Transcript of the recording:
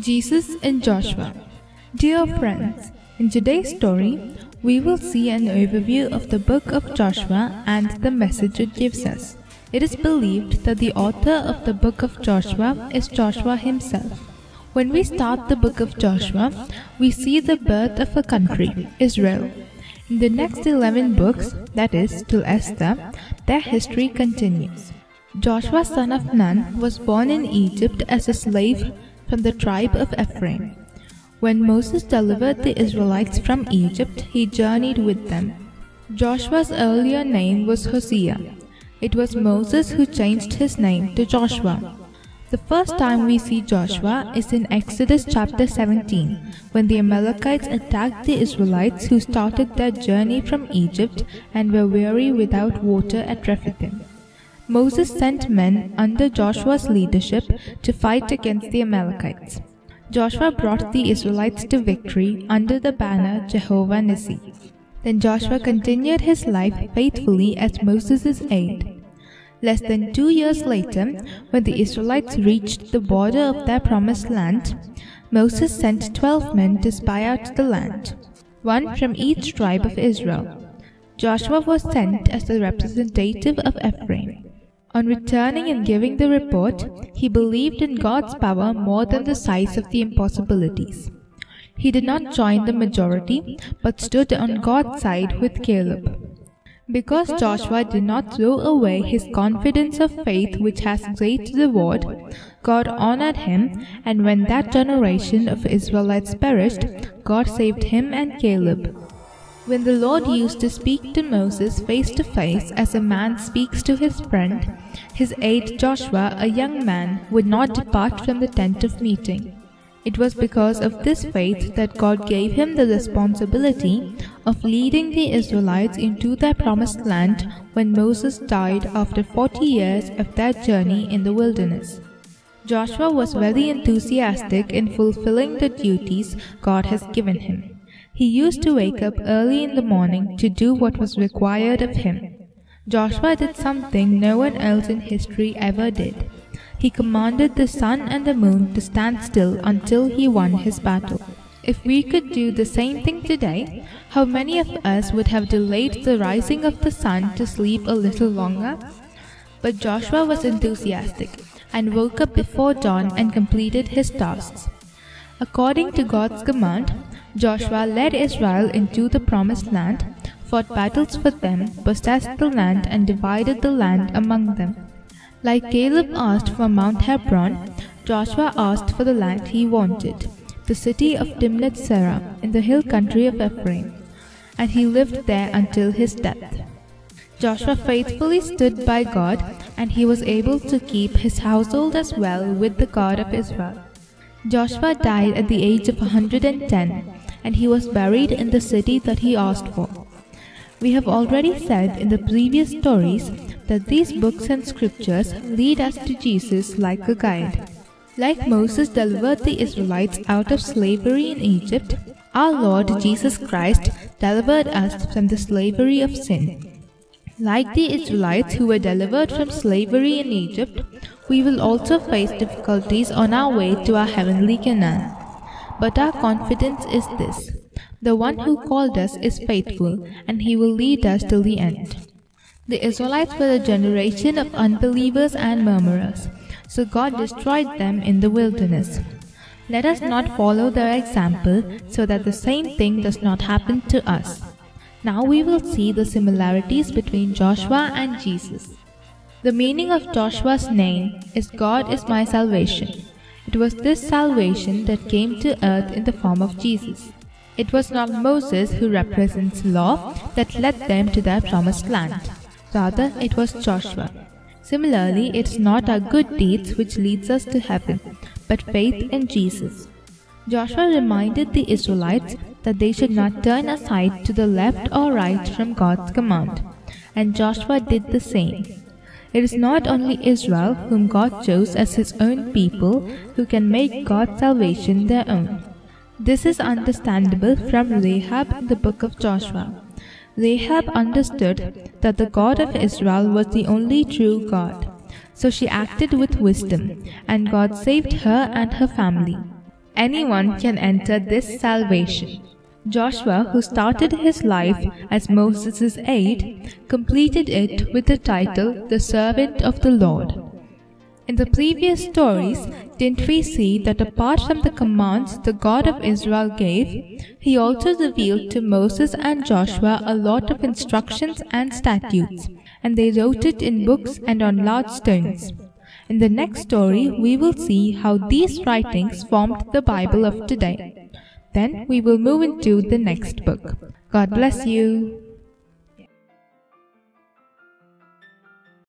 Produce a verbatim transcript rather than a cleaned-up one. Jesus and Joshua. Dear friends, in today's story, we will see an overview of the book of Joshua and the message it gives us. It is believed that the author of the book of Joshua is Joshua himself. When we start the book of Joshua, we see the birth of a country, Israel. In the next eleven books, that is, till Esther, their history continues. Joshua son of Nun was born in Egypt as a slave from the tribe of Ephraim. When Moses delivered the Israelites from Egypt, he journeyed with them. Joshua's earlier name was Hosea. It was Moses who changed his name to Joshua. The first time we see Joshua is in Exodus chapter seventeen, when the Amalekites attacked the Israelites who started their journey from Egypt and were weary without water at Rephidim. Moses sent men under Joshua's leadership to fight against the Amalekites. Joshua brought the Israelites to victory under the banner Jehovah Nissi. Then Joshua continued his life faithfully at Moses' aid. Less than two years later, when the Israelites reached the border of their promised land, Moses sent twelve men to spy out the land, one from each tribe of Israel. Joshua was sent as the representative of Ephraim. On returning and giving the report, he believed in God's power more than the size of the impossibilities. He did not join the majority, but stood on God's side with Caleb. Because Joshua did not throw away his confidence of faith which has great reward, God honored him, and when that generation of Israelites perished, God saved him and Caleb. When the Lord used to speak to Moses face to face as a man speaks to his friend, his aide Joshua, a young man, would not depart from the tent of meeting. It was because of this faith that God gave him the responsibility of leading the Israelites into their promised land when Moses died after forty years of their journey in the wilderness. Joshua was very enthusiastic in fulfilling the duties God has given him. He used to wake up early in the morning to do what was required of him. Joshua did something no one else in history ever did. He commanded the sun and the moon to stand still until he won his battle. If we could do the same thing today, how many of us would have delayed the rising of the sun to sleep a little longer? But Joshua was enthusiastic and woke up before dawn and completed his tasks. According to God's command, Joshua led Israel into the promised land, fought battles for them, possessed the land, and divided the land among them. Like Caleb asked for Mount Hebron, Joshua asked for the land he wanted, the city of Timnath-Serah in the hill country of Ephraim, and he lived there until his death. Joshua faithfully stood by God, and he was able to keep his household as well with the God of Israel. Joshua died at the age of one hundred ten, and he was buried in the city that he asked for. We have already said in the previous stories that these books and scriptures lead us to Jesus like a guide. Like Moses delivered the Israelites out of slavery in Egypt, our Lord Jesus Christ delivered us from the slavery of sin. Like the Israelites who were delivered from slavery in Egypt, we will also face difficulties on our way to our heavenly Canaan. But our confidence is this: the one who called us is faithful, and he will lead us till the end. The Israelites were a generation of unbelievers and murmurers, so God destroyed them in the wilderness. Let us not follow their example, so that the same thing does not happen to us. Now we will see the similarities between Joshua and Jesus. The meaning of Joshua's name is "God is my salvation." It was this salvation that came to earth in the form of Jesus. It was not Moses, who represents law, that led them to their promised land. Rather, it was Joshua. Similarly, it is not our good deeds which leads us to heaven, but faith in Jesus. Joshua reminded the Israelites that they should not turn aside to the left or right from God's command, and Joshua did the same. It is not only Israel, whom God chose as his own people, who can make God's salvation their own. This is understandable from Rahab in the book of Joshua. Rahab understood that the God of Israel was the only true God, so she acted with wisdom, and God saved her and her family. Anyone can enter this salvation. Joshua, who started his life as Moses' aide, completed it with the title, the Servant of the Lord. In the previous stories, didn't we see that apart from the commands the God of Israel gave, he also revealed to Moses and Joshua a lot of instructions and statutes, and they wrote it in books and on large stones. In the next story, we will see how these writings formed the Bible of today. Then we will move into the next book. God bless you.